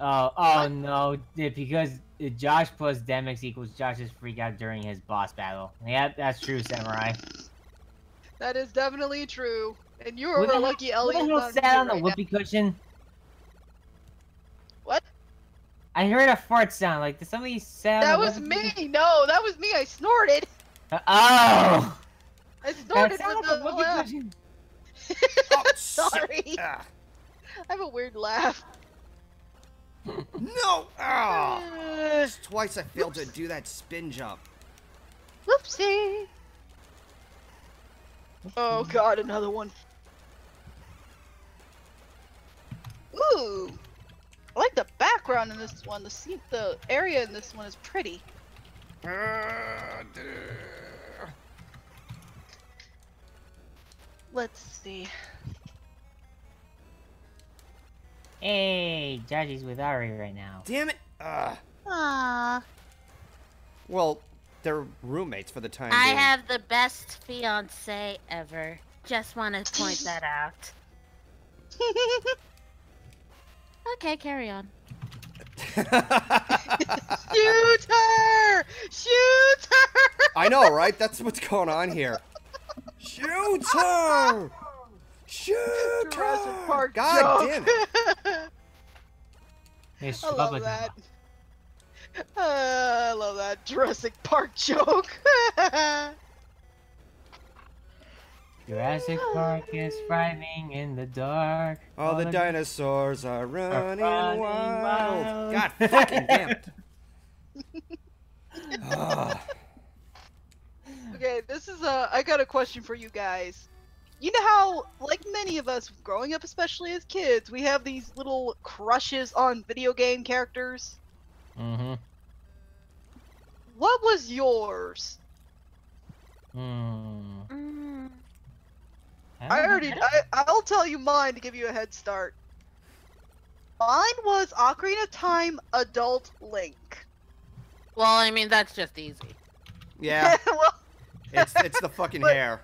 Oh no, because Josh plus Demix equals Josh's freak out during his boss battle. Yeah, that's true, Samurai. That is definitely true. And you were lucky Elliot. What sat on the whoopee cushion? What? I heard a fart sound. Like, did somebody sound? That was me. No, that was me. I snorted. Oh. I snorted with the whoopee cushion. Oh, sorry. I have a weird laugh. No! Oh. Twice I failed to do that spin jump. Whoopsie! Oh god, another one. Ooh! I like the background in this one. The area in this one is pretty. Let's see. Hey, Judgy's with Ari right now. Damn it! Aww. Well, they're roommates for the time being. I have the best fiance ever. Just want to point that out. Okay, carry on. Shoot her! Shoot her! I know, right? That's what's going on here. Shoot her! Shoot her! God damn it! I love that. I love that Jurassic Park joke. Jurassic Park is frightening in the dark. All the dinosaurs are running wild. God fucking damn it! Okay, this is a. I got a question for you guys. You know how, like many of us growing up, especially as kids, we have these little crushes on video game characters? Mm-hmm. What was yours? Mm. I'll tell you mine to give you a head start. Mine was Ocarina of Time Adult Link. Well, I mean, that's just easy. Yeah. Well, it's the fucking hair.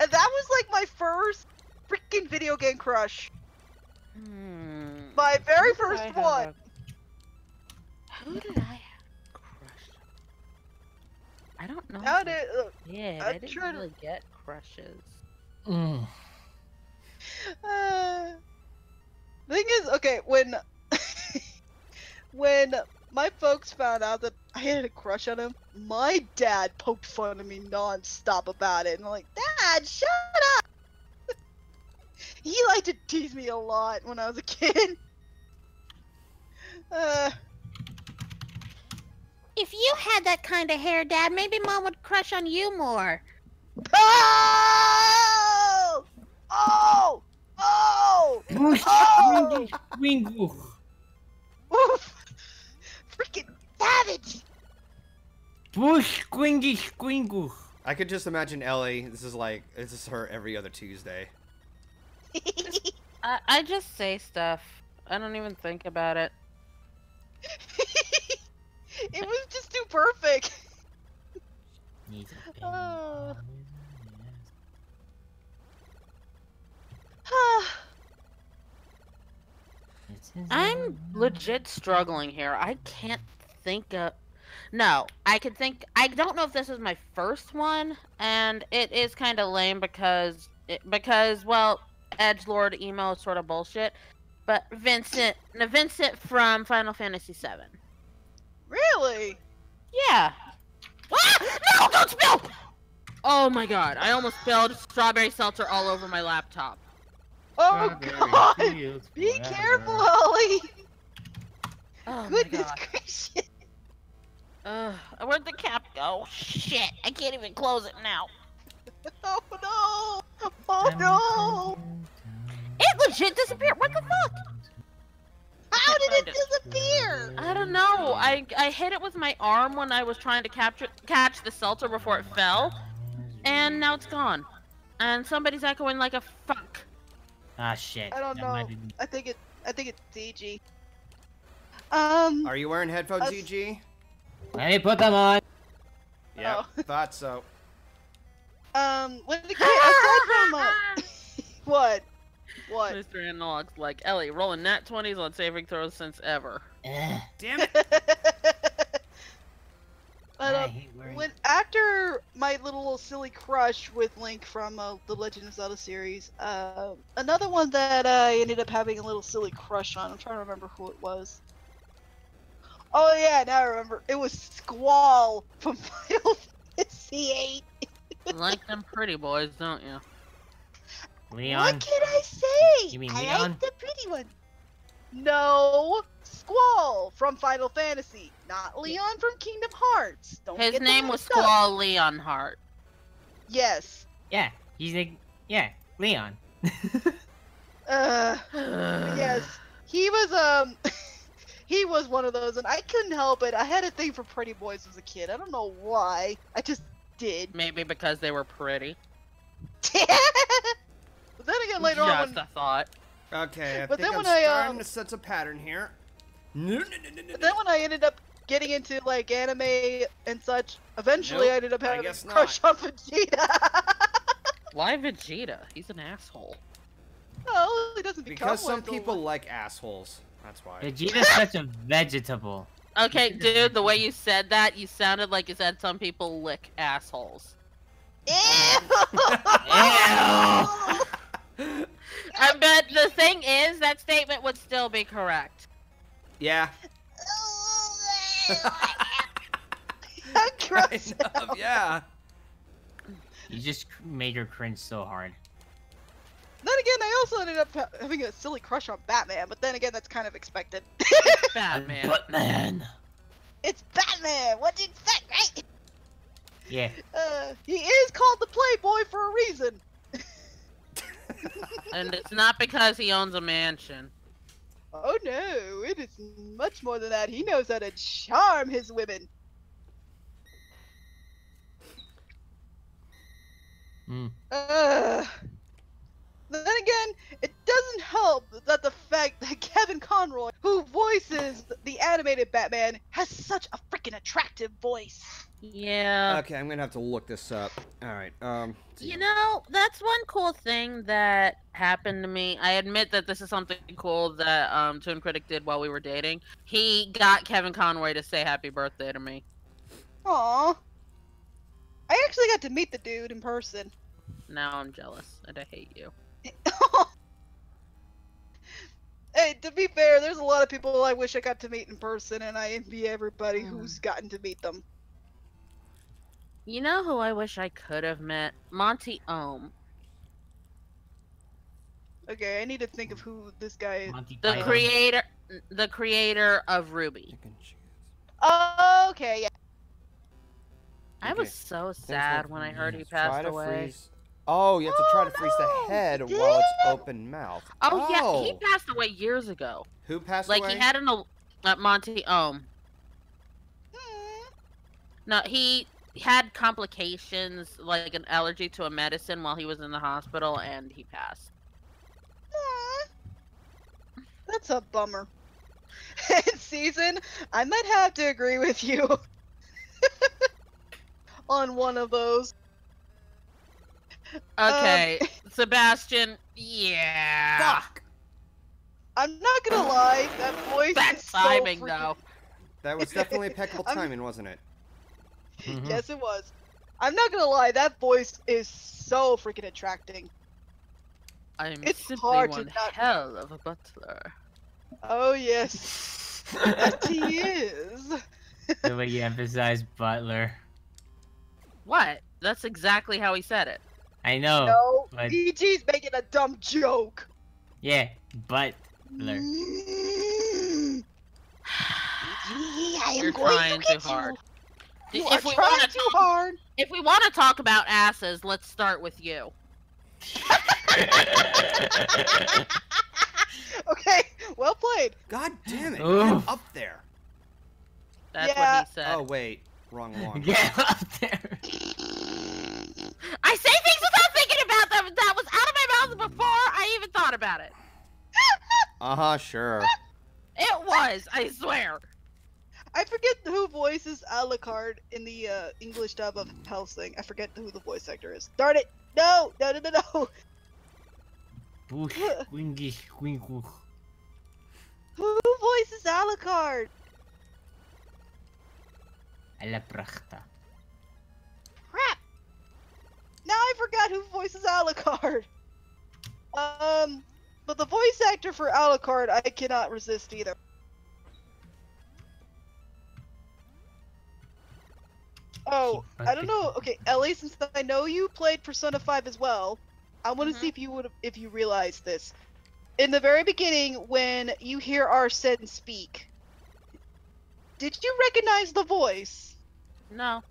And that was like my first freaking video game crush. Hmm. My very first one. Who did I have a crush on? I don't know. Yeah, I didn't really get crushes. Mm. The thing is, okay, when when my folks found out that I had a crush on him, my dad poked fun at me non-stop about it, and I'm like, Dad, shut up! He liked to tease me a lot when I was a kid. If you had that kind of hair, Dad, maybe Mom would crush on you more. Oh! Oh! Oh! Oh! Oof! Freaking savage! Bush squingy squingu. I could just imagine Ellie. This is her every other Tuesday. I just say stuff. I don't even think about it. It was just too perfect. I'm legit struggling here. I can't think of. No, I can think. I don't know if this is my first one, and it is kind of lame because well, edgelord emo sort of bullshit. But Vincent, Vincent from Final Fantasy VII. Really? Yeah. Ah! No! Don't spill! Oh my god! I almost spilled strawberry seltzer all over my laptop. Oh god! Be careful, Holly. Oh, goodness gracious! Where'd the cap go? Shit! I can't even close it now. Oh no! Oh no! It legit disappeared. What the fuck? How did it disappear? I don't know. I hit it with my arm when I was trying to catch the seltzer before it fell, and now it's gone. And somebody's echoing like a fuck. Ah shit. I don't know. I think it's DG. Are you wearing headphones, DG? Let me put them on. Yeah, thought so. What? What? Mr. Analog's like, Ellie, rolling nat 20s on saving throws since ever. Damn it. But, when after my little silly crush with Link from the Legend of Zelda series, another one that I ended up having a little silly crush on, I'm trying to remember who it was. Oh yeah, now I remember. It was Squall from Final Fantasy VIII. You like them pretty boys, don't you? Leon. What can I say? You mean Leon? I like the pretty one. No, Squall from Final Fantasy, not Leon from Kingdom Hearts. Don't His get name was Squall Leonhart. Yes. Yeah, he's like, yeah, Leon. Yes, he was he was one of those, and I couldn't help it. I had a thing for pretty boys as a kid. I don't know why. I just did. Maybe because they were pretty. But then again, later on. Just a thought. Okay, I think I'm starting to set a pattern here. But then when I ended up getting into like anime and such, eventually I ended up having a crush on Vegeta. Why Vegeta? He's an asshole. Oh, he doesn't become one. Because some people like assholes. That's why. Vegeta's such a vegetable. Okay, dude, the way you said that, you sounded like you said some people lick assholes. Ew! Ew! But the thing is, that statement would still be correct. Yeah. I'm grossed out. Yeah. You just made her cringe so hard. Then again, I also ended up having a silly crush on Batman, but then again, that's kind of expected. Batman. Batman. It's Batman. What do you expect, right? Yeah. He is called the Playboy for a reason. And it's not because he owns a mansion. Oh no, it is much more than that. He knows how to charm his women. Then again, it doesn't help that the fact that Kevin Conroy, who voices the animated Batman, has such a freaking attractive voice. Yeah. Okay, I'm gonna have to look this up. Alright, You know, that's one cool thing that happened to me. I admit that this is something cool that Toon Critic did while we were dating. He got Kevin Conroy to say happy birthday to me. Aww. I actually got to meet the dude in person. Now I'm jealous, and I hate you. Hey, to be fair, there's a lot of people I wish I got to meet in person, and I envy everybody who's gotten to meet them. You know who I wish I could have met? Monty Ohm. Okay, I need to think of who this guy is. The creator of Ruby. Oh, okay, yeah. I was so sad when I heard he passed away. Oh, you have to try to freeze the head while it's open mouth. Oh, yeah, he passed away years ago. Who passed away? Like, he had an... Monty Ohm. No, he... He had complications, like an allergy to a medicine while he was in the hospital, and he passed. Aww. That's a bummer. And Season, I might have to agree with you on one of those. Okay, Sebastian, yeah. Fuck. I'm not gonna lie, that voice is so timing, though. That was definitely impeccable timing, wasn't it? Yes, it was. I'm not gonna lie, that voice is so freaking attracting. It's hard to not... hell of a butler. Oh yes, that he is. The way you emphasize butler. What? That's exactly how he said it. I know. No, but... DG's making a dumb joke. Yeah, butler. DG, I am You're going trying to get too you. Hard. If we want to talk about asses, let's start with you. Okay, well played. God damn it, get up there. That's what he said. Oh wait, wrong one. Get up there. I say things without thinking about them. That was out of my mouth before I even thought about it. Sure. It was, I swear. I forget who voices Alucard in the English dub of Hellsing. I forget who the voice actor is. Darn it! No! No! No! No! No! Whoosh, wingish, wingish. Who voices Alucard? Alaprachta. Crap! Now I forgot who voices Alucard. But the voice actor for Alucard, I cannot resist either. Oh, I don't know. Okay, Ellie, since I know you played Persona 5 as well, I want to see if you would, if you realized this. In the very beginning, when you hear Arsene speak, did you recognize the voice? No.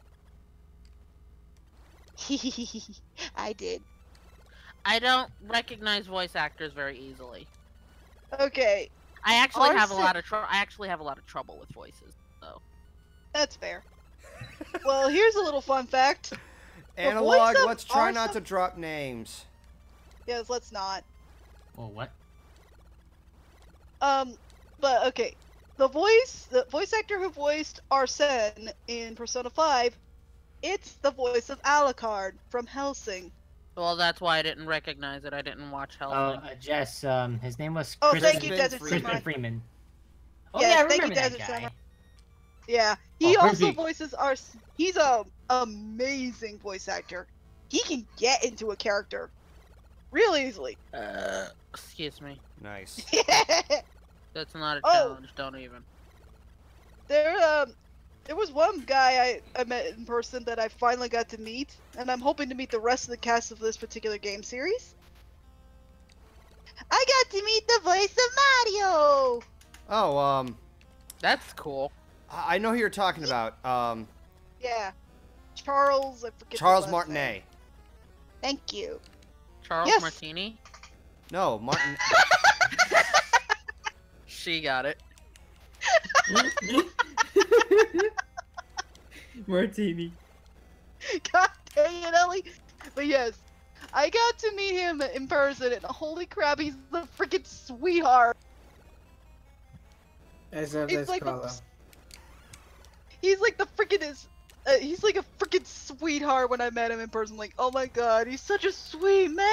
I did. I don't recognize voice actors very easily. Okay. I actually have a lot of trouble with voices, though. That's fair. Well, here's a little fun fact. Analog, let's try not to drop names. Yes, let's not. Oh, what? But okay, the voice actor who voiced Arsene in Persona 5, it's the voice of Alucard from Hellsing. Well, that's why I didn't recognize it. I didn't watch Hellsing. Oh, Jess, his name was Desert Freeman. Oh, yes, yeah, I remember that guy. Yeah, he also voices Arsene. He's an amazing voice actor. He can get into a character real easily. Excuse me. Nice. That's not a challenge. Don't even. There was one guy I met in person that I finally got to meet, and I'm hoping to meet the rest of the cast of this particular game series. I got to meet the voice of Mario. Oh, that's cool. I know who you're talking about. Yeah, Charles. I forget. Charles Martinet. Thank you. Charles Martini? No, Martin. She got it. Martini. God dang it, Ellie. But yes, I got to meet him in person, and holy crap, he's the freaking sweetheart. It's like he's like the freaking he's like a freaking sweetheart when I met him in person. Like, oh my god, he's such a sweet man.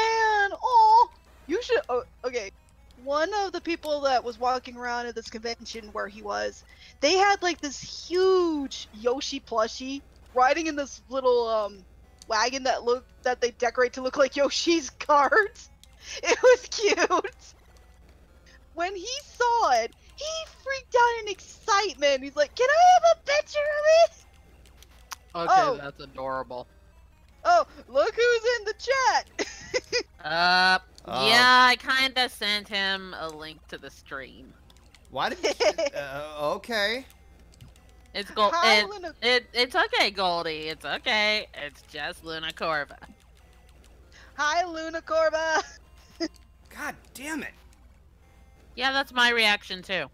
Oh, you should. Oh, okay, one of the people that was walking around at this convention where he was, they had like this huge Yoshi plushie riding in this little wagon that they decorate to look like Yoshi's cards. It was cute. When he saw it, he freaked out in excitement. He's like, "Can I have a picture of it?" Okay, that's adorable. Oh, look who's in the chat! Yeah, I kinda sent him a link to the stream. Why did you... okay. It's Gold. It's okay, Goldie. It's okay. It's just Luna Corva. Hi, Luna Corva! God damn it! Yeah, that's my reaction, too.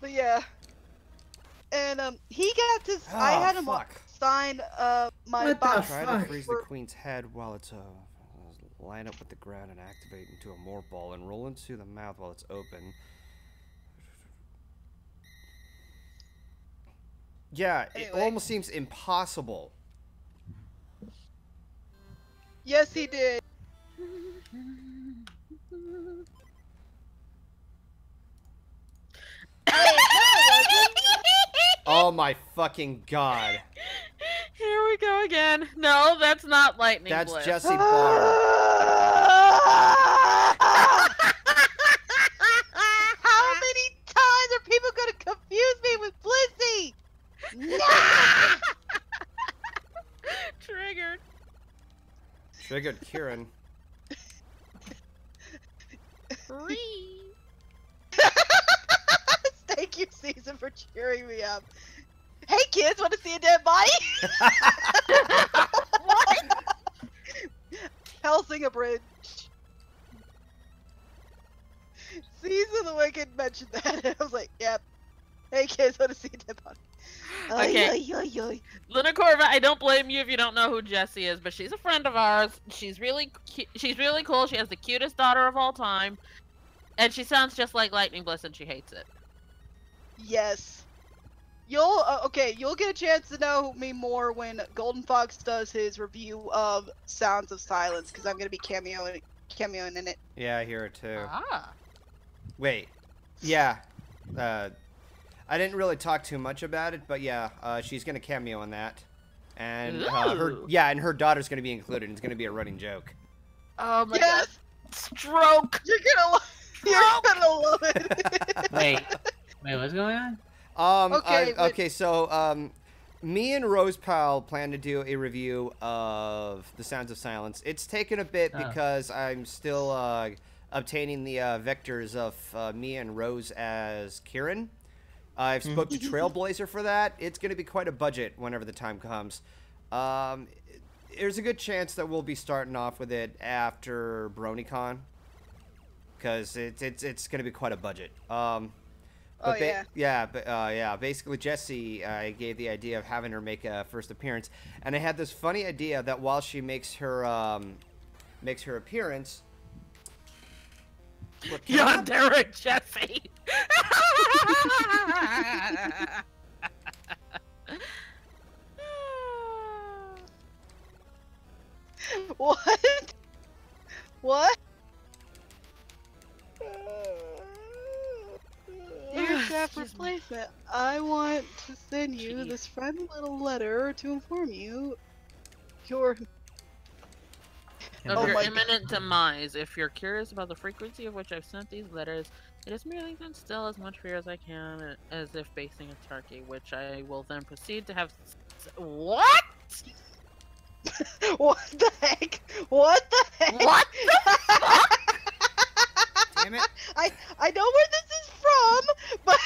But yeah. And, he got to- oh, I had him sign, my box. Try to freeze the queen's head while it's, line up with the ground and activate into a morph ball and roll into the mouth while it's open. Yeah, anyway. It almost seems impossible. Yes, he did. Oh my fucking god. Here we go again. No, that's not Lightning Bliss. That's Jesse Barr. How many times are people going to confuse me with Blissey? No! Triggered. Triggered Kirin. Thank you, Season, for cheering me up. Hey, kids, want to see a dead body? What? Hellsing abridged. Season the Wicked mentioned that, and I was like, yep. Hey, kids, want to see a dead body? Okay. Luna Corva, I don't blame you if you don't know who Jessie is, but she's a friend of ours. She's really cool. She has the cutest daughter of all time. And she sounds just like Lightning Bliss, and she hates it. Yes. You'll okay. You'll get a chance to know me more when Golden Fox does his review of Sounds of Silence, because I'm gonna be cameoing in it. Yeah, I hear it too. Ah. Wait. Yeah. I didn't really talk too much about it, but yeah, she's gonna cameo in that, and her daughter's gonna be included. And it's gonna be a running joke. Oh my yes! God! Stroke! You're gonna love it. Wait, what's going on? So me and Rose Powell plan to do a review of The Sounds of Silence. It's taken a bit because I'm still obtaining the vectors of me and Rose as Kirin. I've spoke to Trailblazer for that. It's going to be quite a budget whenever the time comes. There's a good chance that we'll be starting off with it after BronyCon, because it's going to be quite a budget. Basically, Jessie, I gave the idea of having her make a first appearance, and I had this funny idea that while she makes her appearance, Yandere Jessie. What? Dear staff replacement, I want to send you this friendly little letter to inform you of your imminent demise. If you're curious about the frequency of which I've sent these letters, it is merely to instill as much fear as I can, as if basting a turkey, which I will then proceed to have. What? What the heck? What the heck? What the fuck? Damn it. I know where this is from, but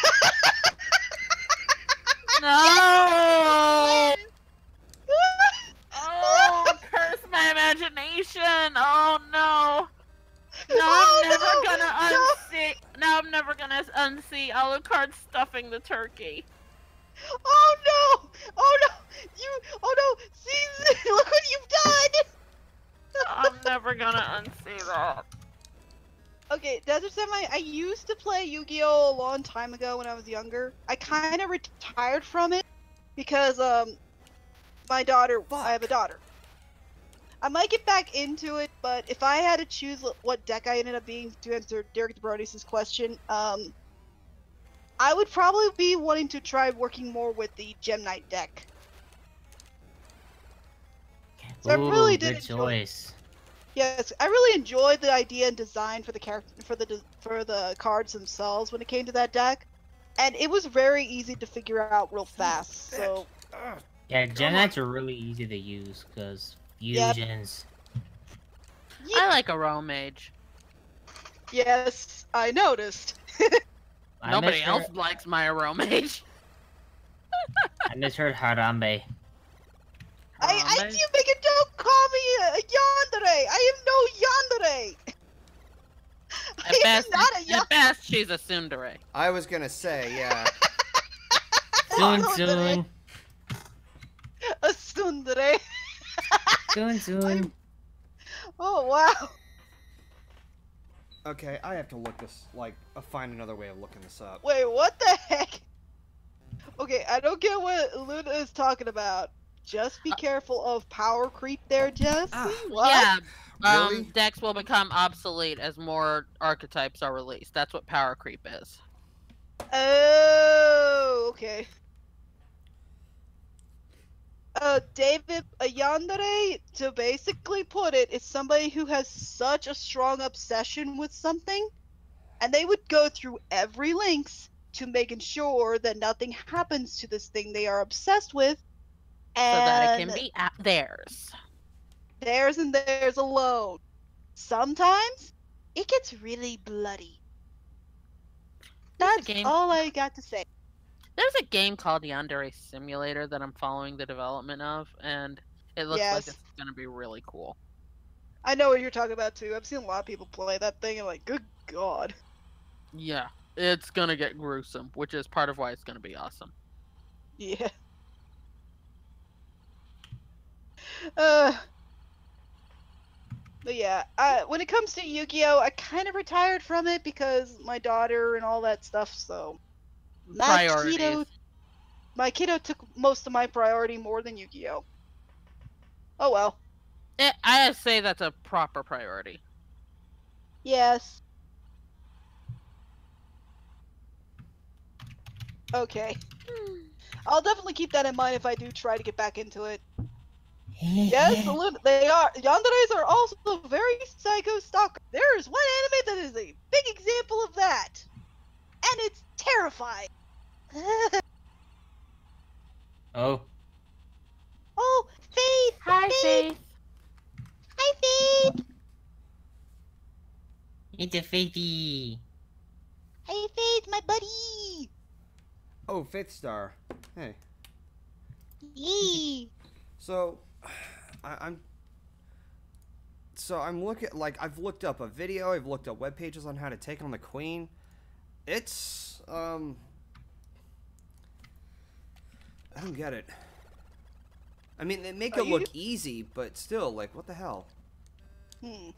no. Oh, curse my imagination. Oh no. Now I'm never gonna unsee Alucard stuffing the turkey. Oh no! Oh no! See, look what you've done! I'm never gonna unsee that. Okay, Desert Semi, I used to play Yu-Gi-Oh! A long time ago when I was younger. I kind of retired from it because, I have a daughter. I might get back into it, but if I had to choose what deck I ended up being to answer Derek DeBronis' question, I would probably be wanting to try working more with the Gem Knight deck. So good choice. Yes, I really enjoyed the idea and design for the character for the cards themselves when it came to that deck, and it was very easy to figure out real fast. So yeah, Gem Knights are really easy to use because fusions. Yep. I like Aromage. Yes, I noticed. Nobody else likes my Aromage. I misheard Harambe. I do make it, don't call me a yandere! I am no yandere! At best, she's a tsundere. I was gonna say, yeah. Soon. A tsundere. Soon. Oh, wow. Okay, I have to look this, find another way of looking this up. Wait, what the heck? Okay, I don't get what Luna is talking about. Just be careful of power creep there, Jess. Yeah, really? Decks will become obsolete as more archetypes are released. That's what power creep is. Oh, okay. David, a yandere, to basically put it, is somebody who has such a strong obsession with something, and they would go through every links to making sure that nothing happens to this thing they are obsessed with, and so that it can be theirs. Theirs and theirs alone. Sometimes, it gets really bloody. That's all I got to say. There's a game called Yandere Simulator that I'm following the development of, and it looks like it's going to be really cool. I know what you're talking about, too. I've seen a lot of people play that thing, and good God. Yeah, it's going to get gruesome, which is part of why it's going to be awesome. Yeah. But yeah, when it comes to Yu-Gi-Oh, I kind of retired from it because my daughter and all that stuff, so... Priorities. My kiddo took most of my priority more than Yu-Gi-Oh. Oh well. I say that's a proper priority. Yes. Okay. I'll definitely keep that in mind if I do try to get back into it. Yes, they are. Yanderes are also very psycho stalker. There is one anime that is a big example of that. And it's terrifying. Oh. Oh, Faith! Hi, Faith! Hi, Faith! It's a Faithy! Hey, Faith, my buddy! Oh, Faith Star. Hey. Yee! So, I'm looking, like, I've looked up a video, I've looked up web pages on how to take on the queen. It's, I don't get it. I mean, they make it look easy, but still, like, what the hell? Hmm.